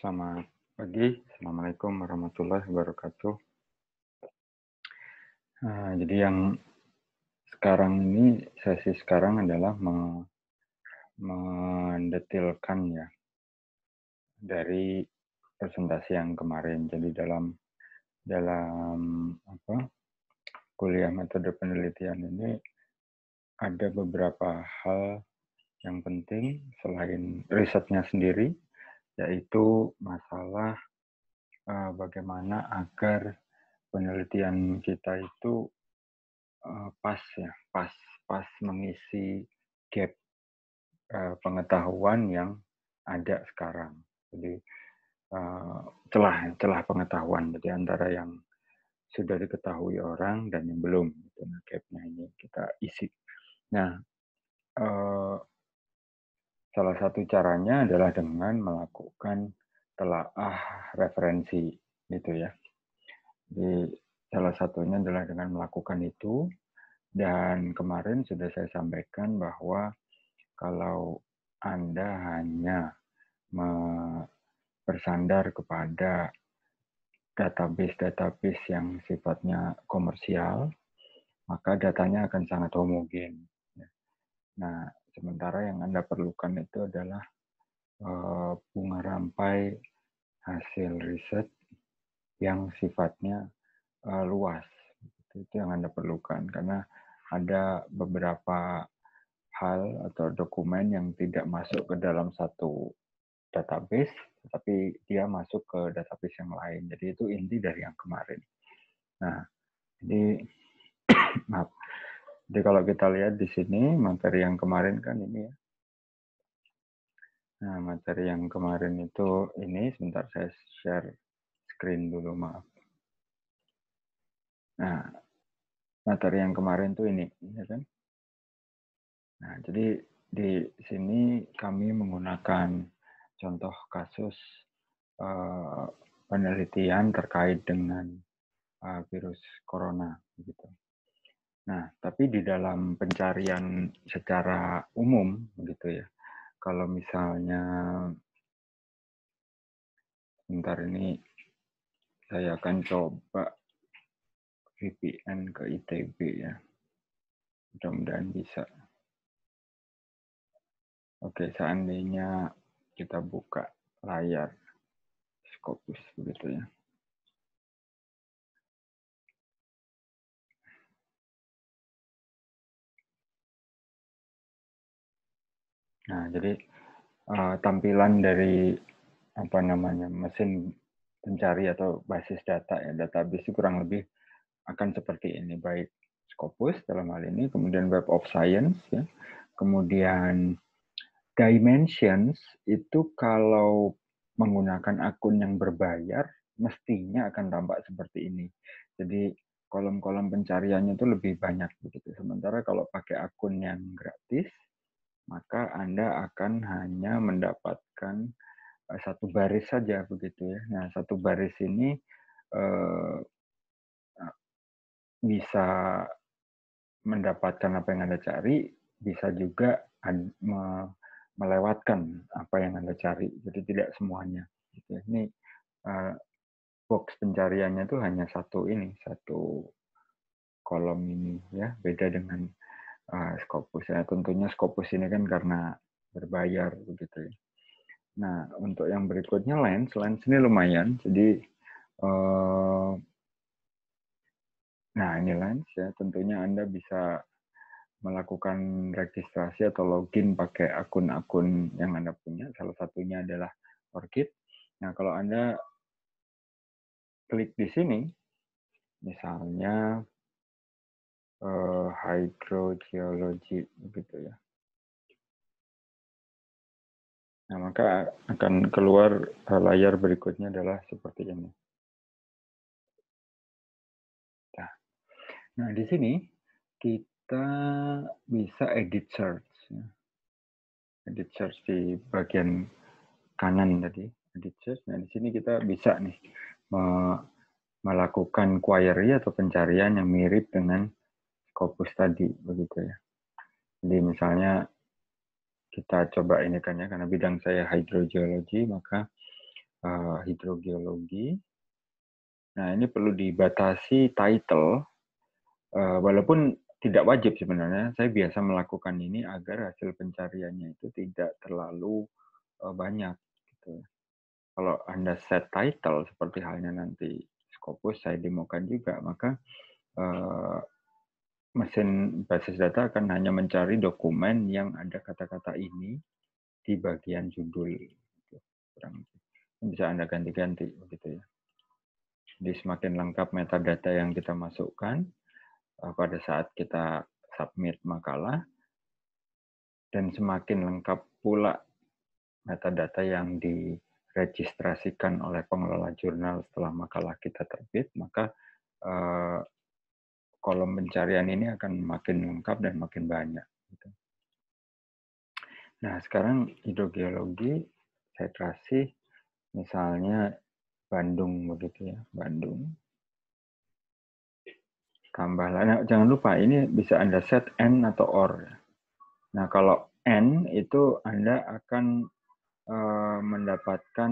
Selamat pagi, Assalamualaikum warahmatullahi wabarakatuh. Jadi yang sekarang ini, sesi sekarang adalah mendetilkan ya dari presentasi yang kemarin. Jadi dalam kuliah metode penelitian ini ada beberapa hal yang penting selain risetnya sendiri, yaitu masalah bagaimana agar penelitian kita itu pas mengisi gap pengetahuan yang ada sekarang. Jadi celah pengetahuan, jadi antara yang sudah diketahui orang dan yang belum, itu gapnya ini kita isi. Nah, salah satu caranya adalah dengan melakukan telaah referensi, gitu ya. Jadi, salah satunya adalah dengan melakukan itu, dan kemarin sudah saya sampaikan bahwa kalau Anda hanya bersandar kepada database-database yang sifatnya komersial, maka datanya akan sangat homogen. Nah, sementara yang Anda perlukan itu adalah bunga rampai hasil riset yang sifatnya luas. Itu yang Anda perlukan, karena ada beberapa hal atau dokumen yang tidak masuk ke dalam satu database, tapi dia masuk ke database yang lain. Jadi itu inti dari yang kemarin. Nah, jadi maaf. Jadi kalau kita lihat di sini, materi yang kemarin kan ini ya. Nah, materi yang kemarin itu ini, sebentar saya share screen dulu, maaf. Nah, materi yang kemarin tuh ini, ya kan? Nah, jadi di sini kami menggunakan contoh kasus penelitian terkait dengan virus corona, gitu. Nah, tapi di dalam pencarian secara umum, begitu ya. Kalau misalnya, sebentar ini saya akan coba VPN ke ITB ya. Mudah-mudahan bisa. Oke, seandainya kita buka layar Scopus, begitu ya. Nah, jadi tampilan dari mesin pencari atau basis data ya, database kurang lebih akan seperti ini, baik Scopus dalam hal ini, kemudian Web of Science ya. Kemudian Dimensions itu kalau menggunakan akun yang berbayar mestinya akan tampak seperti ini. Jadi kolom-kolom pencariannya itu lebih banyak begitu. Sementara kalau pakai akun yang gratis, maka Anda akan hanya mendapatkan satu baris saja begitu ya. Nah, satu baris ini bisa mendapatkan apa yang Anda cari, bisa juga melewatkan apa yang Anda cari. Jadi tidak semuanya. Gitu ya. Ini box pencariannya itu hanya satu ini, satu kolom ini ya, beda dengan Scopus ya, tentunya Scopus ini kan karena berbayar begitu ya. Nah, untuk yang berikutnya Lens ini lumayan. Jadi nah ini Lens ya, tentunya Anda bisa melakukan registrasi atau login pakai akun-akun yang Anda punya. Salah satunya adalah Orkid. Nah, kalau Anda klik di sini, misalnya hydrogeology begitu ya. Nah, maka akan keluar layar berikutnya adalah seperti ini. Nah, di sini kita bisa edit search. Edit search di bagian kanan tadi, edit search. Nah, di sini kita bisa nih melakukan query atau pencarian yang mirip dengan Scopus tadi begitu ya. Jadi misalnya kita coba ini kan ya, karena bidang saya hydrogeology, maka hidrogeologi. Nah, ini perlu dibatasi title, walaupun tidak wajib sebenarnya. Saya biasa melakukan ini agar hasil pencariannya itu tidak terlalu banyak. Gitu. Kalau Anda set title seperti halnya nanti Scopus saya demokan juga, maka mesin basis data akan hanya mencari dokumen yang ada kata-kata ini di bagian judul. Bisa Anda ganti-ganti begitu ya. Jadi semakin lengkap metadata yang kita masukkan pada saat kita submit makalah, dan semakin lengkap pula metadata yang diregistrasikan oleh pengelola jurnal setelah makalah kita terbit, maka kolom pencarian ini akan makin lengkap dan makin banyak. Nah, sekarang hidrogeologi saya kasih misalnya Bandung begitu ya, Bandung. Tambahlah, nah, jangan lupa ini bisa Anda set N atau OR. Nah, kalau N itu Anda akan mendapatkan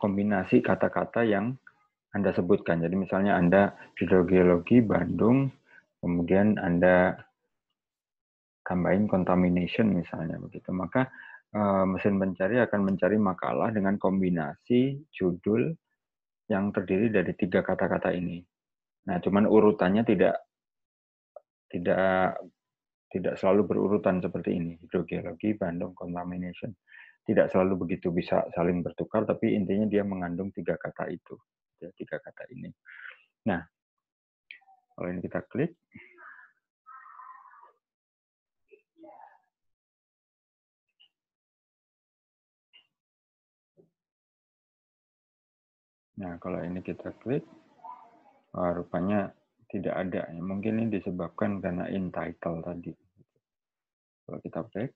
kombinasi kata-kata yang Anda sebutkan. Jadi misalnya Anda hidrogeologi Bandung, kemudian Anda tambahin contamination misalnya begitu. Maka mesin pencari akan mencari makalah dengan kombinasi judul yang terdiri dari 3 kata-kata ini. Nah, cuman urutannya tidak selalu berurutan seperti ini. Hidrogeologi, Bandung, contamination. Tidak selalu begitu, bisa saling bertukar, tapi intinya dia mengandung 3 kata itu. 3 kata ini. Nah, kalau ini kita klik, rupanya tidak ada. Mungkin ini disebabkan karena in title tadi. Kalau kita back,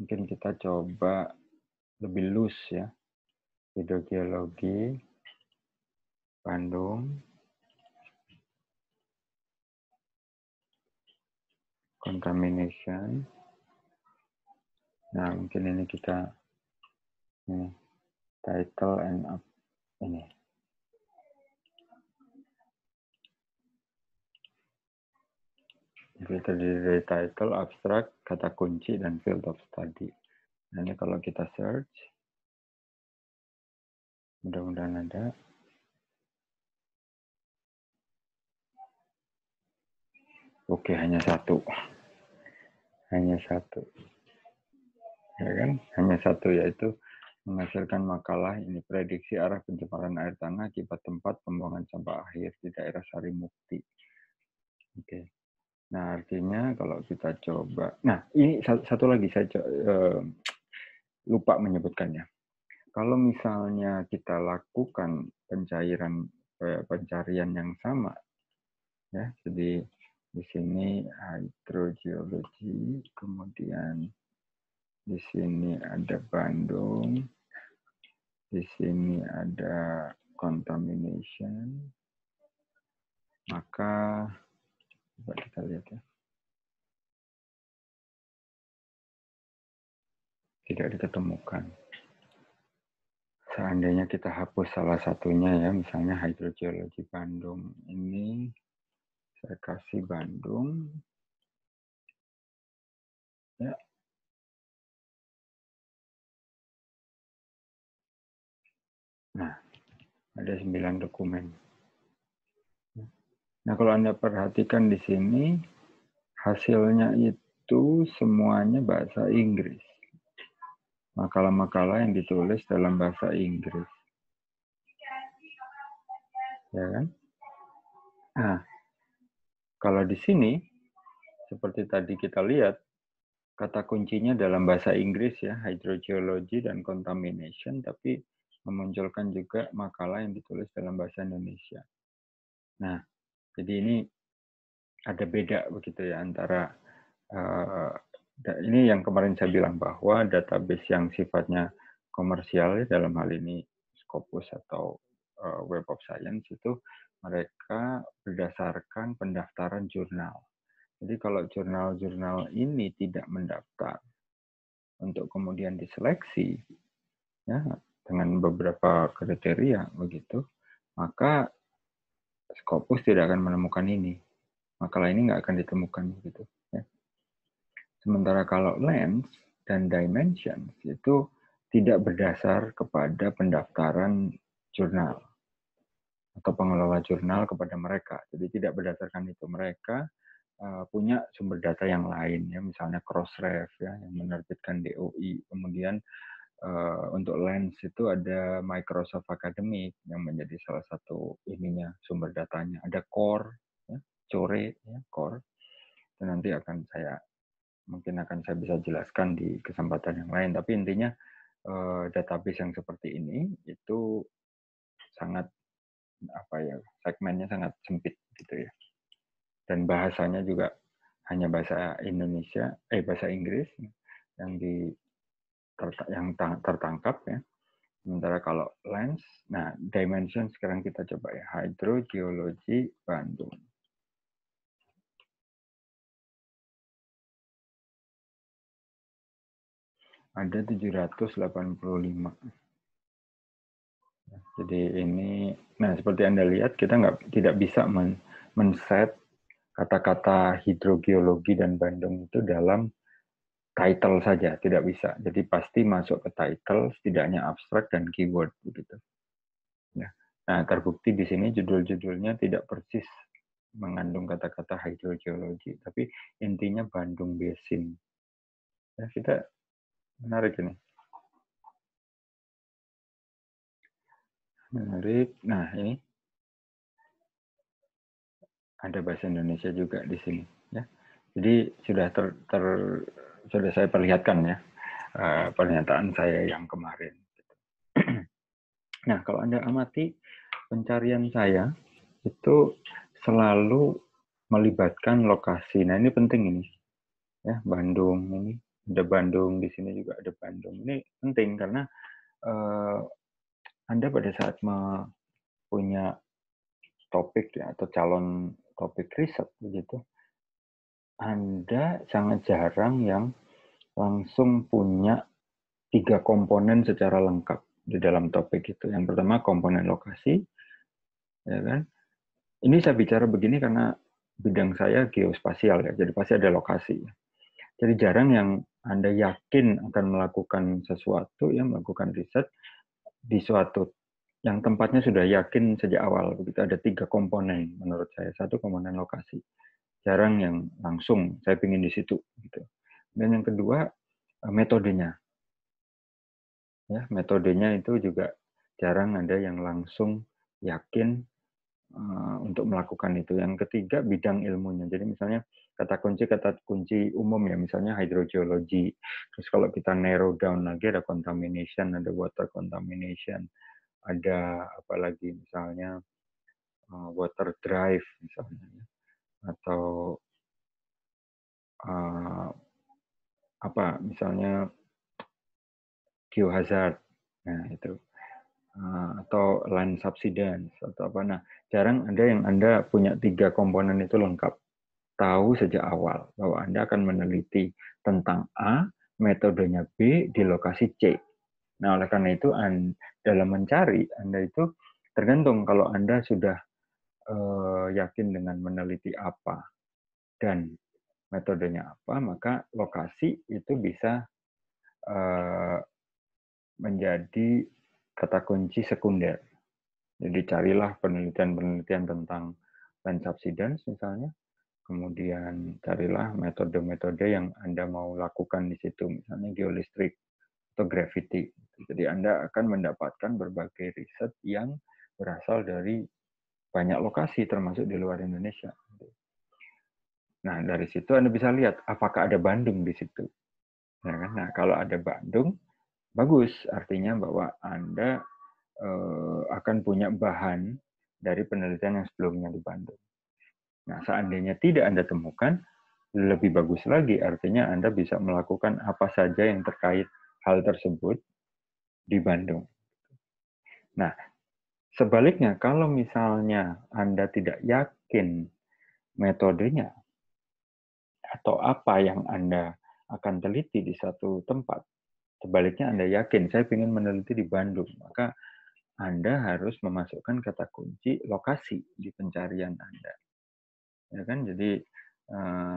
mungkin kita coba lebih loose ya. Hidrogeologi Bandung, contamination. Nah, mungkin ini kita title and up ini. Jadi terdiri dari title, abstrak, kata kunci, dan field of study. Nah, ini kalau kita search, mudah-mudahan ada. Oke, hanya satu. Hanya satu. Ya kan? Hanya satu, yaitu menghasilkan makalah ini prediksi arah pencemaran air tanah akibat tempat pembuangan sampah akhir di daerah Sari Mukti. Oke. Nah, artinya kalau kita coba. Nah, ini satu lagi saya lupa menyebutkannya. Kalau misalnya kita lakukan pencarian yang sama ya. Jadi di sini hidrogeologi, kemudian di sini ada Bandung, di sini ada contamination, maka coba kita lihat ya, tidak diketemukan. Seandainya kita hapus salah satunya ya, misalnya hidrogeologi Bandung ini. Saya kasih Bandung. Ya. Nah, ada 9 dokumen. Nah, kalau Anda perhatikan di sini, hasilnya itu semuanya bahasa Inggris. Makalah-makalah yang ditulis dalam bahasa Inggris. Ya kan? Nah, kalau di sini, seperti tadi kita lihat, kata kuncinya dalam bahasa Inggris ya, hydrogeology dan contamination, tapi memunculkan juga makalah yang ditulis dalam bahasa Indonesia. Nah, jadi ini ada beda begitu ya antara, ini yang kemarin saya bilang bahwa database yang sifatnya komersial, dalam hal ini Scopus atau Web of Science itu, mereka berdasarkan pendaftaran jurnal. Jadi kalau jurnal-jurnal ini tidak mendaftar, untuk kemudian diseleksi ya, dengan beberapa kriteria begitu, maka Scopus tidak akan menemukan ini. Makalah ini nggak akan ditemukan begitu. Ya. Sementara kalau Lens dan Dimensions itu tidak berdasar kepada pendaftaran jurnal atau pengelola jurnal kepada mereka. Jadi tidak berdasarkan itu, mereka punya sumber data yang lain ya, misalnya Crossref ya, yang menerbitkan DOI. Kemudian untuk Lens itu ada Microsoft Academy yang menjadi salah satu ininya, sumber datanya. Ada CORE, ya, CORE, ya, CORE. Dan nanti akan saya mungkin bisa jelaskan di kesempatan yang lain. Tapi intinya database yang seperti ini itu sangat apa ya, segmennya sangat sempit gitu ya. Dan bahasanya juga hanya bahasa Indonesia, bahasa Inggris yang tertangkap ya. Sementara kalau Lens, nah Dimension sekarang kita coba ya, hidrogeologi Bandung. Ada 785. Jadi ini, nah seperti Anda lihat kita tidak bisa men-set kata-kata hidrogeologi dan Bandung itu dalam title saja, tidak bisa. Jadi pasti masuk ke title, setidaknya abstrak dan keyword begitu. Nah, terbukti di sini judul-judulnya tidak persis mengandung kata-kata hidrogeologi, tapi intinya Bandung Basin. Ya, kita menarik ini. Menarik. Nah, ini ada bahasa Indonesia juga di sini ya. Jadi sudah sudah saya perlihatkan ya pernyataan saya yang kemarin. Nah, kalau Anda amati pencarian saya itu selalu melibatkan lokasi. Nah, ini penting ini. Ya, Bandung ini, ada Bandung di sini juga ada Bandung. Ini penting karena Anda pada saat punya topik ya, atau calon topik riset begitu, Anda sangat jarang yang langsung punya 3 komponen secara lengkap di dalam topik itu. Yang pertama komponen lokasi, ya kan? Ini saya bicara begini karena bidang saya geospasial ya, jadi pasti ada lokasi. Jadi jarang yang Anda yakin akan melakukan sesuatu, ya melakukan riset di suatu yang tempatnya sudah yakin sejak awal. Begitu ada 3 komponen menurut saya. Satu komponen lokasi. Jarang yang langsung saya pingin di situ gitu. Dan yang kedua metodenya ya, metodenya itu juga jarang ada yang langsung yakin untuk melakukan itu. Yang ketiga bidang ilmunya, jadi misalnya kata kunci umum ya, misalnya hidrogeologi. Terus kalau kita narrow down lagi ada contamination, ada water contamination, ada apalagi misalnya water drive misalnya, atau apa misalnya geohazard, nah itu atau land subsidence atau apa. Nah jarang ada yang Anda punya 3 komponen itu lengkap. Tahu sejak awal bahwa Anda akan meneliti tentang A, metodenya B, di lokasi C. Nah oleh karena itu dalam mencari Anda itu tergantung kalau Anda sudah yakin dengan meneliti apa dan metodenya apa, maka lokasi itu bisa menjadi kata kunci sekunder. Jadi carilah penelitian-penelitian tentang land subsidence misalnya, kemudian carilah metode-metode yang Anda mau lakukan di situ, misalnya geolistrik atau gravity. Jadi Anda akan mendapatkan berbagai riset yang berasal dari banyak lokasi termasuk di luar Indonesia. Nah dari situ Anda bisa lihat apakah ada Bandung di situ. Ya kan? Nah kalau ada Bandung, bagus, artinya bahwa Anda akan punya bahan dari penelitian yang sebelumnya di Bandung. Nah seandainya tidak Anda temukan, lebih bagus lagi, artinya Anda bisa melakukan apa saja yang terkait hal tersebut di Bandung. Nah sebaliknya, kalau misalnya Anda tidak yakin metodenya atau apa yang Anda akan teliti di satu tempat. Sebaliknya Anda yakin, saya ingin meneliti di Bandung, maka Anda harus memasukkan kata kunci lokasi di pencarian Anda. Ya kan? Jadi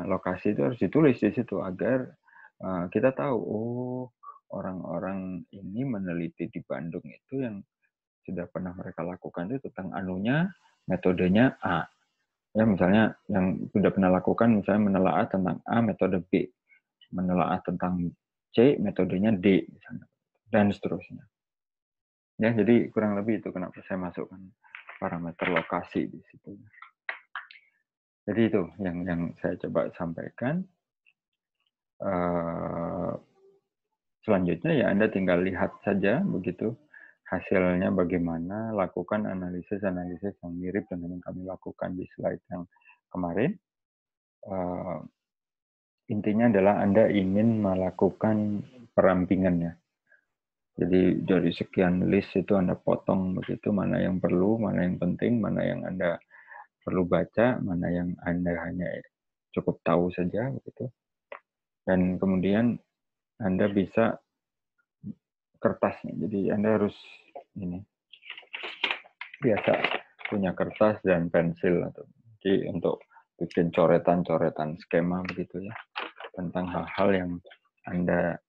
lokasi itu harus ditulis di situ agar kita tahu, oh orang-orang ini meneliti di Bandung itu yang sudah pernah mereka lakukan itu tentang anunya, metodenya A. Ya misalnya yang sudah pernah lakukan misalnya menelaah tentang A, metode B. Menelaah tentang C, metodenya D, misalnya, dan seterusnya. Ya, jadi kurang lebih itu kenapa saya masukkan parameter lokasi di situ. Jadi itu yang saya coba sampaikan. Selanjutnya ya Anda tinggal lihat saja begitu hasilnya bagaimana, lakukan analisis-analisis yang mirip dengan yang kami lakukan di slide yang kemarin. Intinya adalah Anda ingin melakukan perampingannya. Jadi dari sekian list itu Anda potong begitu, mana yang perlu, mana yang penting, mana yang Anda perlu baca, mana yang Anda hanya cukup tahu saja begitu. Dan kemudian Anda bisa kertasnya. Jadi Anda harus ini biasa punya kertas dan pensil atau jadi untuk bikin coretan-coretan skema begitu ya tentang hal-hal yang Anda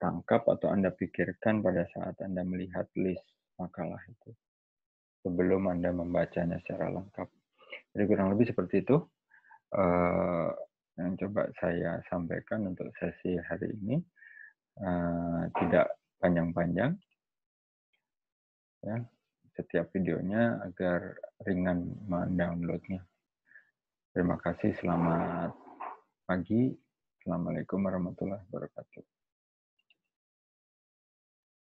tangkap atau Anda pikirkan pada saat Anda melihat list makalah itu sebelum Anda membacanya secara lengkap. Jadi kurang lebih seperti itu yang coba saya sampaikan untuk sesi hari ini. Tidak panjang-panjang ya, setiap videonya agar ringan mendownloadnya. Terima kasih, selamat pagi. Assalamualaikum warahmatullahi wabarakatuh.